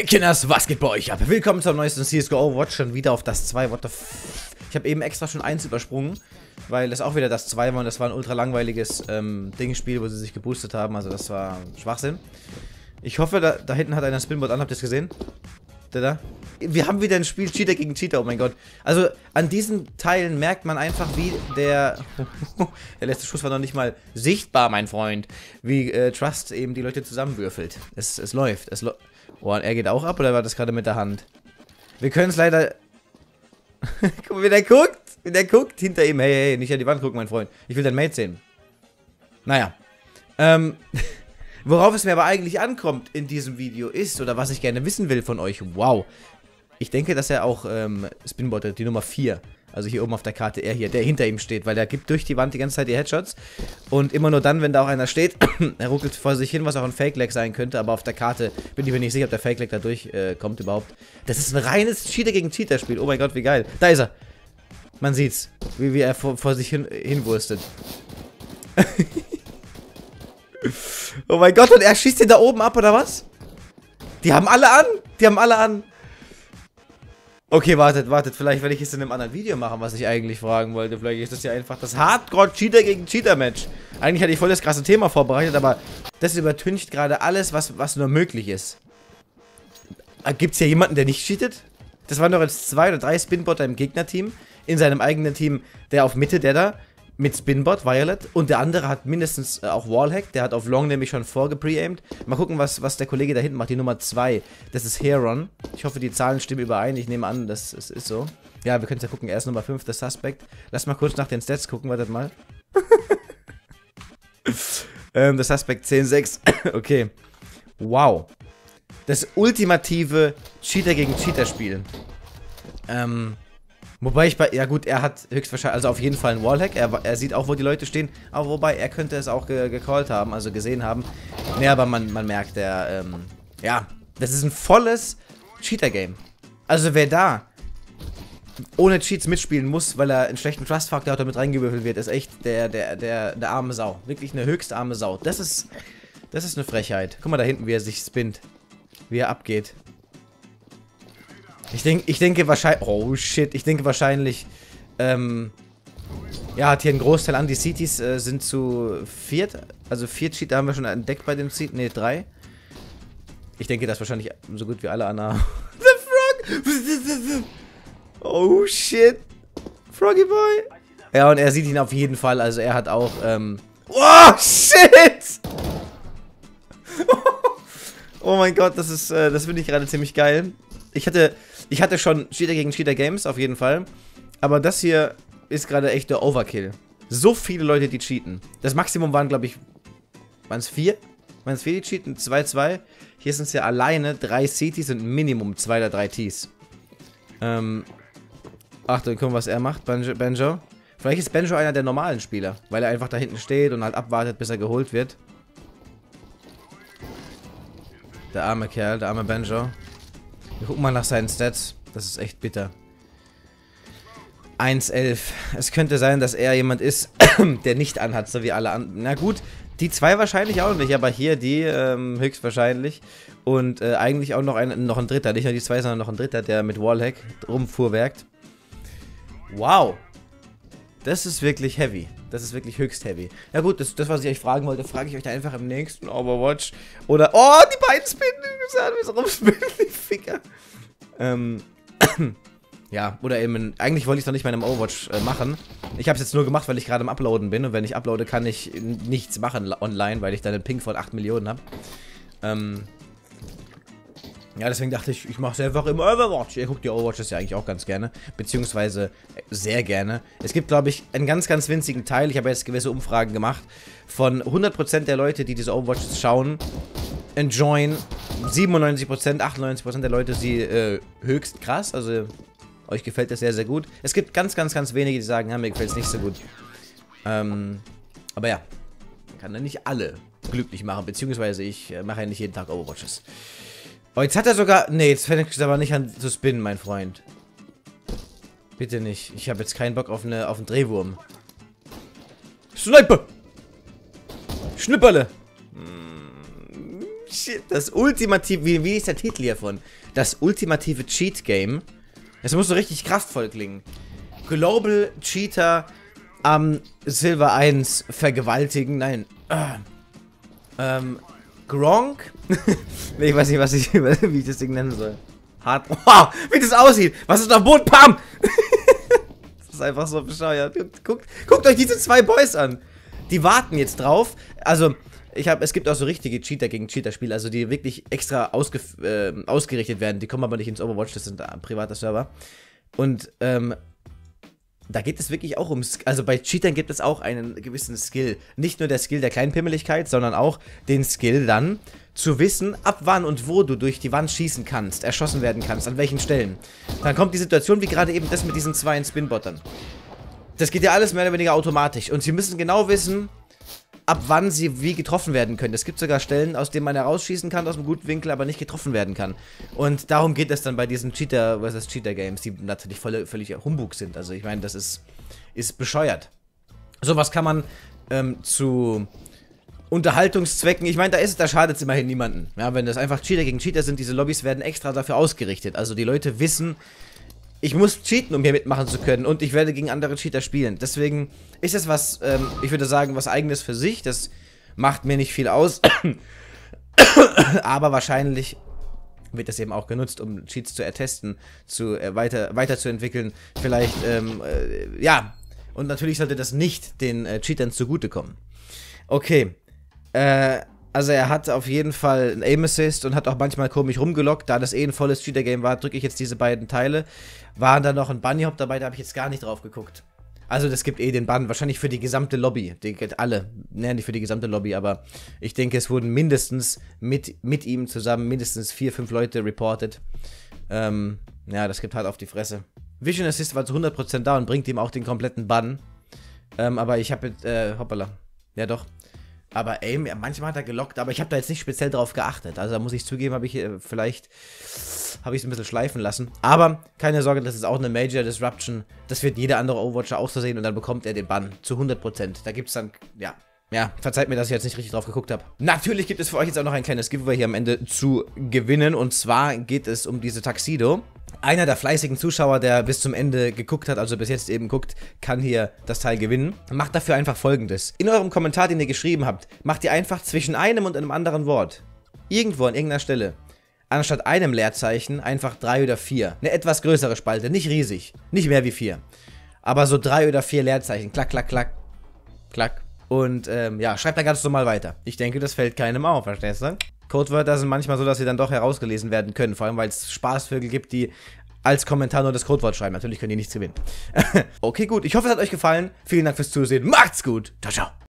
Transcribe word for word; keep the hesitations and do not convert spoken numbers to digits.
Hey Kinders, was geht bei euch ab? Willkommen zum neuesten C S G O Overwatch, schon wieder auf das zwei, what the f... Ich habe eben extra schon eins übersprungen, weil das auch wieder das zwei war und das war ein ultra langweiliges ähm, Dingspiel, wo sie sich geboostet haben, also das war Schwachsinn. Ich hoffe, da, da hinten hat einer Spinbot an, habt ihr es gesehen? Der da? Wir haben wieder ein Spiel Cheater gegen Cheater, oh mein Gott. Also an diesen Teilen merkt man einfach, wie der... der letzte Schuss war noch nicht mal sichtbar, mein Freund. Wie äh, Trust eben die Leute zusammenwürfelt. Es, es läuft, es läuft. Oh, und er geht auch ab, oder war das gerade mit der Hand? Wir können es leider... Guck mal, wie der guckt. Wie der guckt hinter ihm. Hey, hey, nicht an die Wand gucken, mein Freund. Ich will dein Mate sehen. Naja. Ähm, worauf es mir aber eigentlich ankommt in diesem Video ist, oder was ich gerne wissen will von euch. Wow. Ich denke, dass er auch ähm, Spinbot, die Nummer vier. Also hier oben auf der Karte, er hier, der hinter ihm steht. Weil der gibt durch die Wand die ganze Zeit die Headshots. Und immer nur dann, wenn da auch einer steht, er ruckelt vor sich hin, was auch ein Fake-Lag sein könnte. Aber auf der Karte bin ich mir nicht sicher, ob der Fake-Lag da durchkommt äh, überhaupt. Das ist ein reines Cheater gegen Cheater-Spiel. Oh mein Gott, wie geil. Da ist er. Man sieht's, wie, wie er vor, vor sich hin, hinwurstet. Oh mein Gott, und er schießt den da oben ab, oder was? Die haben alle an. Die haben alle an. Okay, wartet, wartet, vielleicht werde ich es in einem anderen Video machen, was ich eigentlich fragen wollte. Vielleicht ist das ja einfach das Hardcore-Cheater gegen Cheater-Match. Eigentlich hatte ich voll das krasse Thema vorbereitet, aber das übertüncht gerade alles, was, was nur möglich ist. Gibt es hier jemanden, der nicht cheatet? Das waren doch jetzt zwei oder drei Spinbotter im Gegnerteam, in seinem eigenen Team, der auf Mitte, der da, mit Spinbot, Violet, und der andere hat mindestens äh, auch Wallhack, der hat auf Long nämlich schon vorgepreaimt. Mal gucken, was, was der Kollege da hinten macht, die Nummer zwei, das ist Heron. Ich hoffe, die Zahlen stimmen überein, ich nehme an, das ist, ist so. Ja, wir können es ja gucken, er ist Nummer fünf, der Suspect. Lass mal kurz nach den Stats gucken, wartet mal. ähm, der Suspect zehn sechs, okay. Wow. Das ultimative Cheater gegen Cheater Spiel. Ähm... Wobei ich bei, ja gut, er hat höchstwahrscheinlich, also auf jeden Fall einen Wallhack, er, er sieht auch, wo die Leute stehen, aber wobei, er könnte es auch ge gecallt haben, also gesehen haben. Ne, aber man, man merkt, der, ähm, ja, das ist ein volles Cheater-Game. Also wer da ohne Cheats mitspielen muss, weil er einen schlechten Trust-Faktor hat, damit reingewürfelt wird, ist echt der, der, der, der arme Sau. Wirklich eine höchst arme Sau. Das ist, das ist eine Frechheit. Guck mal da hinten, wie er sich spinnt, wie er abgeht. Ich, denk, ich denke wahrscheinlich... Oh, shit. Ich denke wahrscheinlich... Ähm, ja, hat hier einen Großteil an. Die Cities äh, sind zu viert. Also vier Cheater haben wir schon entdeckt bei dem Cheat. Ne, drei. Ich denke, das wahrscheinlich so gut wie alle Anna. The Frog! Oh, shit. Froggy Boy. Ja, und er sieht ihn auf jeden Fall. Also er hat auch... Ähm, oh, shit! Oh mein Gott, das ist... Äh, das finde ich gerade ziemlich geil. Ich hatte... Ich hatte schon Cheater gegen Cheater Games, auf jeden Fall. Aber das hier ist gerade echt der Overkill. So viele Leute, die cheaten. Das Maximum waren, glaube ich, waren es vier? Waren es vier, die cheaten? zwei, zwei. Hier sind es ja alleine drei Cities und Minimum zwei oder drei Ts. Ähm. Achtung, guck mal, was er macht, Banjo, Banjo. Vielleicht ist Banjo einer der normalen Spieler, weil er einfach da hinten steht und halt abwartet, bis er geholt wird. Der arme Kerl, der arme Banjo. Wir gucken mal nach seinen Stats. Das ist echt bitter. eins elf. Es könnte sein, dass er jemand ist, der nicht anhat, so wie alle anderen. Na gut, die zwei wahrscheinlich auch nicht, aber hier die ähm, höchstwahrscheinlich. Und äh, eigentlich auch noch ein, noch ein Dritter. Nicht nur die zwei, sondern noch ein Dritter, der mit Wallhack rumfuhrwerkt. Wow. Das ist wirklich heavy. Das ist wirklich höchst heavy. Na gut, das, das was ich euch fragen wollte, frage ich euch da einfach im nächsten Overwatch. Oder... Oh, die beiden Spinnen! Ficker. Ähm, ja, oder eben, eigentlich wollte ich es noch nicht mal in einem Overwatch äh, machen. Ich habe es jetzt nur gemacht, weil ich gerade am Uploaden bin. Und wenn ich uploade, kann ich nichts machen online, weil ich da einen Ping von acht Millionen habe. Ähm, ja, deswegen dachte ich, ich mache es einfach im Overwatch. Ihr guckt die Overwatches ja eigentlich auch ganz gerne. Beziehungsweise sehr gerne. Es gibt, glaube ich, einen ganz, ganz winzigen Teil. Ich habe jetzt gewisse Umfragen gemacht. Von hundert Prozent der Leute, die diese Overwatches schauen, enjoyen siebenundneunzig Prozent, achtundneunzig Prozent der Leute sie äh, höchst krass, also euch gefällt das sehr, sehr gut. Es gibt ganz, ganz, ganz wenige, die sagen, ja, mir gefällt es nicht so gut. Ähm, aber ja, man kann ja nicht alle glücklich machen, beziehungsweise ich äh, mache ja nicht jeden Tag Overwatches. Oh, jetzt hat er sogar, nee, jetzt fängt es aber nicht an zu spinnen, mein Freund. Bitte nicht, ich habe jetzt keinen Bock auf, eine, auf einen Drehwurm. Sniper! Schnipperle! Shit. Das ultimative, wie, wie ist der Titel hiervon? Das ultimative Cheat Game. Das muss so richtig kraftvoll klingen. Global Cheater am Silver eins vergewaltigen. Nein. Ähm. Gronk? Ich weiß nicht, was ich, wie ich das Ding nennen soll. Hart. Wow, wie das aussieht. Was ist auf dem Boot? Pam! Das ist einfach so bescheuert. Guckt, guckt euch diese zwei Boys an. Die warten jetzt drauf. Also, ich habe, es gibt auch so richtige Cheater gegen Cheater-Spiele, also die wirklich extra ausge, äh, ausgerichtet werden. Die kommen aber nicht ins Overwatch, das sind ein privater Server. Und ähm, da geht es wirklich auch um, also bei Cheatern gibt es auch einen gewissen Skill. Nicht nur der Skill der Kleinpimmeligkeit, sondern auch den Skill dann zu wissen, ab wann und wo du durch die Wand schießen kannst, erschossen werden kannst, an welchen Stellen. Dann kommt die Situation, wie gerade eben das mit diesen zwei Spinbottern. Das geht ja alles mehr oder weniger automatisch und sie müssen genau wissen, ab wann sie wie getroffen werden können. Es gibt sogar Stellen, aus denen man herausschießen kann, aus einem guten Winkel, aber nicht getroffen werden kann. Und darum geht es dann bei diesen Cheater versus. Cheater Games, die natürlich voll, völlig Humbug sind. Also ich meine, das ist, ist bescheuert. Sowas kann man ähm, zu Unterhaltungszwecken, ich meine, da ist da schadet es immerhin niemanden. Ja, wenn das einfach Cheater gegen Cheater sind, diese Lobbys werden extra dafür ausgerichtet. Also die Leute wissen, ich muss cheaten, um hier mitmachen zu können, und ich werde gegen andere Cheater spielen. Deswegen ist das was, ähm, ich würde sagen, was Eigenes für sich. Das macht mir nicht viel aus. Aber wahrscheinlich wird das eben auch genutzt, um Cheats zu ertesten, zu äh, weiter, weiterzuentwickeln. Vielleicht, ähm, äh, ja. Und natürlich sollte das nicht den äh, Cheatern zugutekommen. Okay. Äh. Also er hat auf jeden Fall einen Aim-Assist und hat auch manchmal komisch rumgelockt. Da das eh ein volles Cheater-Game war, drücke ich jetzt diese beiden Teile. War da noch ein Bunny-Hop dabei, da habe ich jetzt gar nicht drauf geguckt. Also das gibt eh den Bann, wahrscheinlich für die gesamte Lobby. Die alle, naja, nicht für die gesamte Lobby, aber ich denke, es wurden mindestens mit, mit ihm zusammen mindestens vier, fünf Leute reported. Ähm, ja, das gibt halt auf die Fresse. Vision Assist war zu hundert Prozent da und bringt ihm auch den kompletten Bann. Ähm, aber ich habe jetzt, äh, hoppala, ja doch. Aber Aim, manchmal hat er gelockt, aber ich habe da jetzt nicht speziell drauf geachtet. Also da muss ich zugeben, habe ich äh, vielleicht, habe ich es ein bisschen schleifen lassen. Aber keine Sorge, das ist auch eine Major Disruption. Das wird jeder andere Overwatcher auch so sehen und dann bekommt er den Bann zu hundert Prozent. Da gibt es dann, ja, ja, verzeiht mir, dass ich jetzt nicht richtig drauf geguckt habe. Natürlich gibt es für euch jetzt auch noch ein kleines Giveaway hier am Ende zu gewinnen. Und zwar geht es um diese Tuxedo. Einer der fleißigen Zuschauer, der bis zum Ende geguckt hat, also bis jetzt eben guckt, kann hier das Teil gewinnen. Macht dafür einfach Folgendes. In eurem Kommentar, den ihr geschrieben habt, macht ihr einfach zwischen einem und einem anderen Wort, irgendwo an irgendeiner Stelle, anstatt einem Leerzeichen einfach drei oder vier. Eine etwas größere Spalte, nicht riesig, nicht mehr wie vier. Aber so drei oder vier Leerzeichen. Klack, klack, klack, klack. Und ähm, ja, schreibt da ganz normal weiter. Ich denke, das fällt keinem auf, verstehst du? Codewörter sind manchmal so, dass sie dann doch herausgelesen werden können. Vor allem, weil es Spaßvögel gibt, die als Kommentar nur das Codewort schreiben. Natürlich können die nichts gewinnen. Okay, gut. Ich hoffe, es hat euch gefallen. Vielen Dank fürs Zusehen. Macht's gut. Ciao, ciao.